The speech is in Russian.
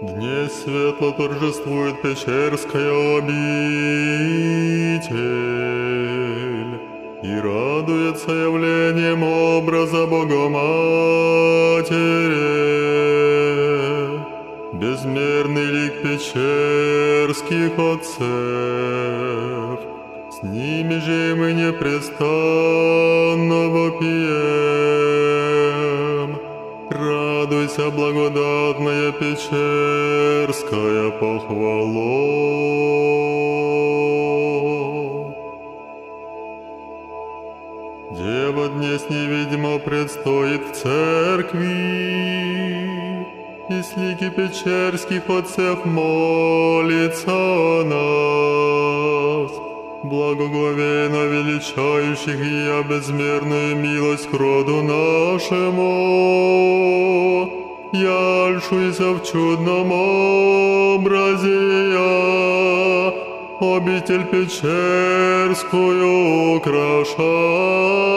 Дней светло торжествует Печерская обитель и радуется явлением образа Богоматери. Безмерный лик печерских отцев, с ними же и мы непрестанно вопием. Радуйся, благодатная печерская похвало. Дева днесь невидимо предстоит в церкви, и с лики печерских отцев молится о нас. Благоговейно величающих я безмерную милость к роду нашему, явшуюся в чудном образе я, обитель печерскую украшаю.